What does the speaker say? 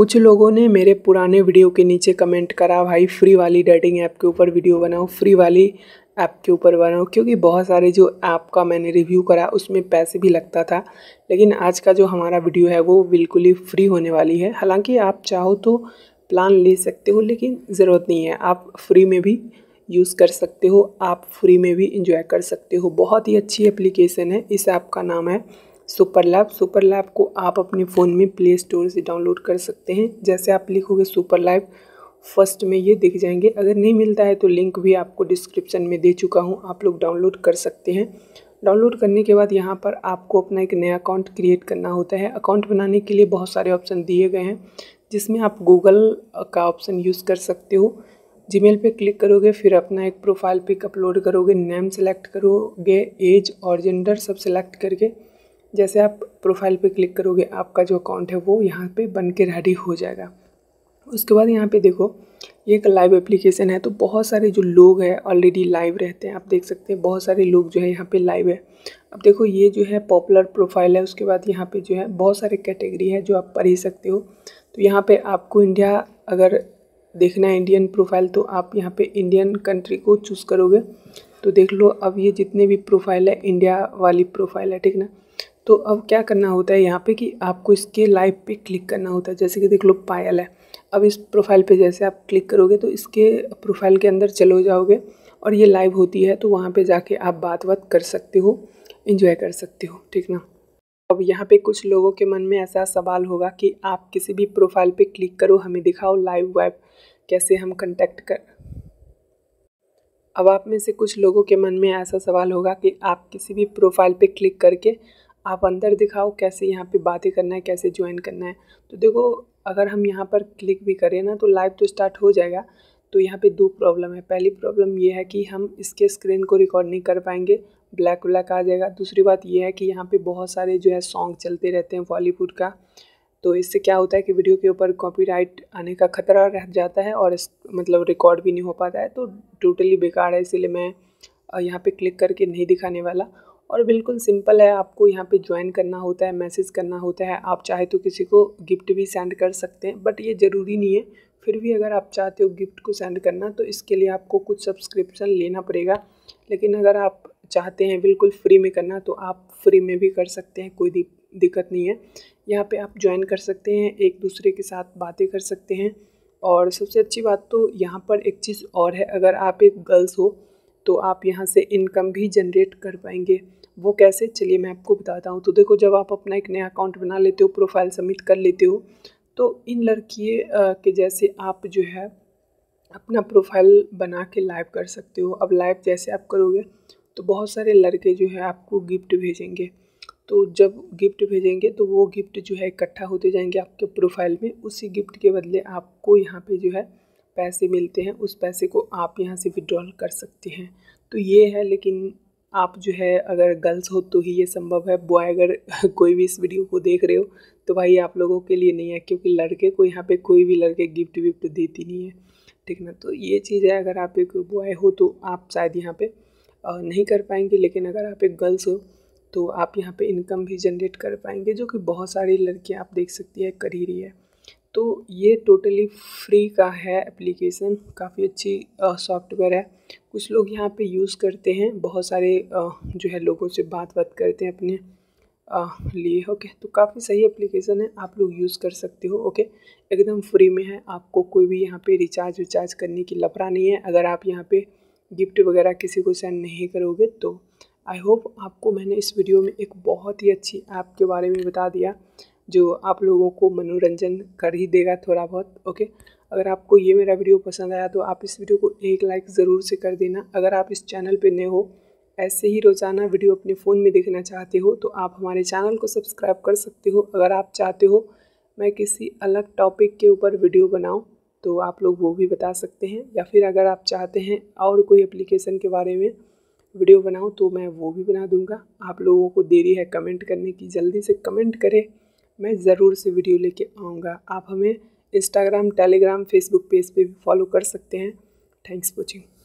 कुछ लोगों ने मेरे पुराने वीडियो के नीचे कमेंट करा, भाई फ्री वाली डेटिंग ऐप के ऊपर वीडियो बनाओ, फ्री वाली ऐप के ऊपर बनाओ, क्योंकि बहुत सारे जो ऐप का मैंने रिव्यू करा उसमें पैसे भी लगता था। लेकिन आज का जो हमारा वीडियो है वो बिल्कुल ही फ्री होने वाली है। हालांकि आप चाहो तो प्लान ले सकते हो, लेकिन ज़रूरत नहीं है, आप फ्री में भी यूज़ कर सकते हो, आप फ्री में भी इंजॉय कर सकते हो। बहुत ही अच्छी एप्लीकेशन है। इस ऐप का नाम है सुपर लैब। सुपर लैब को आप अपने फ़ोन में प्ले स्टोर से डाउनलोड कर सकते हैं। जैसे आप लिखोगे सुपर लैब, फर्स्ट में ये दिख जाएंगे। अगर नहीं मिलता है तो लिंक भी आपको डिस्क्रिप्शन में दे चुका हूँ, आप लोग डाउनलोड कर सकते हैं। डाउनलोड करने के बाद यहाँ पर आपको अपना एक नया अकाउंट क्रिएट करना होता है। अकाउंट बनाने के लिए बहुत सारे ऑप्शन दिए गए हैं, जिसमें आप गूगल का ऑप्शन यूज़ कर सकते हो। जीमेल पे क्लिक करोगे, फिर अपना एक प्रोफाइल पिक अपलोड करोगे, नेम सेलेक्ट करोगे, एज और जेंडर सब सेलेक्ट करके जैसे आप प्रोफाइल पे क्लिक करोगे आपका जो अकाउंट है वो यहाँ पे बन के रेडी हो जाएगा। उसके बाद यहाँ पे देखो, ये एक लाइव एप्लीकेशन है, तो बहुत सारे जो लोग हैं ऑलरेडी लाइव रहते हैं। आप देख सकते हैं बहुत सारे लोग जो है यहाँ पे लाइव है। अब देखो ये जो है पॉपुलर प्रोफाइल है, उसके बाद यहाँ पे जो है बहुत सारे कैटेगरी है जो आप पढ़ सकते हो। तो यहाँ पे आपको इंडिया अगर देखना है इंडियन प्रोफाइल, तो आप यहाँ पे इंडियन कंट्री को चूज़ करोगे तो देख लो अब ये जितने भी प्रोफाइल है इंडिया वाली प्रोफाइल है, ठीक ना। तो अब क्या करना होता है यहाँ पे कि आपको इसके लाइव पे क्लिक करना होता है। जैसे कि देख लो पायल है, अब इस प्रोफाइल पे जैसे आप क्लिक करोगे तो इसके प्रोफाइल के अंदर चले जाओगे और ये लाइव होती है, तो वहाँ पे जाके आप बात कर सकते हो, एंजॉय कर सकते हो, ठीक ना। अब यहाँ पे कुछ लोगों के मन में ऐसा सवाल होगा कि आप किसी भी प्रोफाइल पे क्लिक करो, हमें दिखाओ लाइव वाइव, कैसे हम कॉन्टैक्ट कर। अब आप में से कुछ लोगों के मन में ऐसा सवाल होगा कि आप किसी भी प्रोफाइल पे क्लिक करके आप अंदर दिखाओ, कैसे यहाँ पे बातें करना है, कैसे ज्वाइन करना है। तो देखो अगर हम यहाँ पर क्लिक भी करें ना तो लाइव तो स्टार्ट हो जाएगा। तो यहाँ पे दो प्रॉब्लम है। पहली प्रॉब्लम ये है कि हम इसके स्क्रीन को रिकॉर्ड नहीं कर पाएंगे, ब्लैक ब्लैक आ जाएगा। दूसरी बात ये है कि यहाँ पे बहुत सारे जो है सॉन्ग चलते रहते हैं बॉलीवुड का, तो इससे क्या होता है कि वीडियो के ऊपर कॉपीराइट आने का खतरा रह जाता है और मतलब रिकॉर्ड भी नहीं हो पाता है, तो टोटली बेकार है। इसीलिए मैं यहाँ पे क्लिक करके नहीं दिखाने वाला। और बिल्कुल सिंपल है, आपको यहाँ पे ज्वाइन करना होता है, मैसेज करना होता है, आप चाहे तो किसी को गिफ्ट भी सेंड कर सकते हैं, बट ये ज़रूरी नहीं है। फिर भी अगर आप चाहते हो गिफ्ट को सेंड करना तो इसके लिए आपको कुछ सब्सक्रिप्शन लेना पड़ेगा। लेकिन अगर आप चाहते हैं बिल्कुल फ्री में करना तो आप फ्री में भी कर सकते हैं, कोई दिक्कत नहीं है। यहाँ पे आप ज्वाइन कर सकते हैं, एक दूसरे के साथ बातें कर सकते हैं। और सबसे अच्छी बात तो यहाँ पर एक चीज़ और है, अगर आप एक गर्ल्स हो तो आप यहाँ से इनकम भी जनरेट कर पाएंगे। वो कैसे, चलिए मैं आपको बताता हूँ। तो देखो जब आप अपना एक नया अकाउंट बना लेते हो, प्रोफाइल सबमिट कर लेते हो, तो इन लड़कियों के जैसे आप जो है अपना प्रोफाइल बना के लाइव कर सकते हो। अब लाइव जैसे आप करोगे तो बहुत सारे लड़के जो है आपको गिफ्ट भेजेंगे। तो जब गिफ्ट भेजेंगे तो वो गिफ्ट जो है इकट्ठा होते जाएंगे आपके प्रोफाइल में। उसी गिफ्ट के बदले आपको यहाँ पे जो है पैसे मिलते हैं, उस पैसे को आप यहाँ से विड्रॉल कर सकते हैं। तो ये है, लेकिन आप जो है अगर गर्ल्स हो तो ही ये संभव है। बॉय अगर कोई भी इस वीडियो को देख रहे हो तो भाई आप लोगों के लिए नहीं है, क्योंकि लड़के को यहाँ पर कोई भी लड़के गिफ्ट विफ्ट देती नहीं है, ठीक ना। तो ये चीज़ है, अगर आप एक बॉय हो तो आप शायद यहाँ पर नहीं कर पाएंगे, लेकिन अगर आप एक गर्ल्स हो तो आप यहाँ पे इनकम भी जनरेट कर पाएंगे, जो कि बहुत सारी लड़कियाँ आप देख सकती है कर ही रही है। तो ये टोटली फ्री का है एप्लीकेशन, काफ़ी अच्छी सॉफ्टवेयर है। कुछ लोग यहाँ पे यूज़ करते हैं, बहुत सारे जो है लोगों से बात करते हैं अपने लिए। ओके, तो काफ़ी सही एप्लीकेशन है, आप लोग यूज़ कर सकते हो। ओके, एकदम फ्री में है, आपको कोई भी यहाँ पर रिचार्ज करने की लफड़ा नहीं है। अगर आप यहाँ पर गिफ्ट वगैरह किसी को सेंड नहीं करोगे तो आई होप आपको मैंने इस वीडियो में एक बहुत ही अच्छी ऐप के बारे में बता दिया, जो आप लोगों को मनोरंजन कर ही देगा थोड़ा बहुत। ओके, अगर आपको ये मेरा वीडियो पसंद आया तो आप इस वीडियो को एक लाइक ज़रूर से कर देना। अगर आप इस चैनल पे नए हो, ऐसे ही रोज़ाना वीडियो अपने फ़ोन में देखना चाहते हो तो आप हमारे चैनल को सब्सक्राइब कर सकते हो। अगर आप चाहते हो मैं किसी अलग टॉपिक के ऊपर वीडियो बनाऊँ तो आप लोग वो भी बता सकते हैं, या फिर अगर आप चाहते हैं और कोई एप्लीकेशन के बारे में वीडियो बनाऊँ तो मैं वो भी बना दूंगा। आप लोगों को देरी है कमेंट करने की, जल्दी से कमेंट करें, मैं ज़रूर से वीडियो लेके आऊँगा। आप हमें इंस्टाग्राम, टेलीग्राम, फेसबुक पेज पे भी फॉलो कर सकते हैं। Thanks for watching.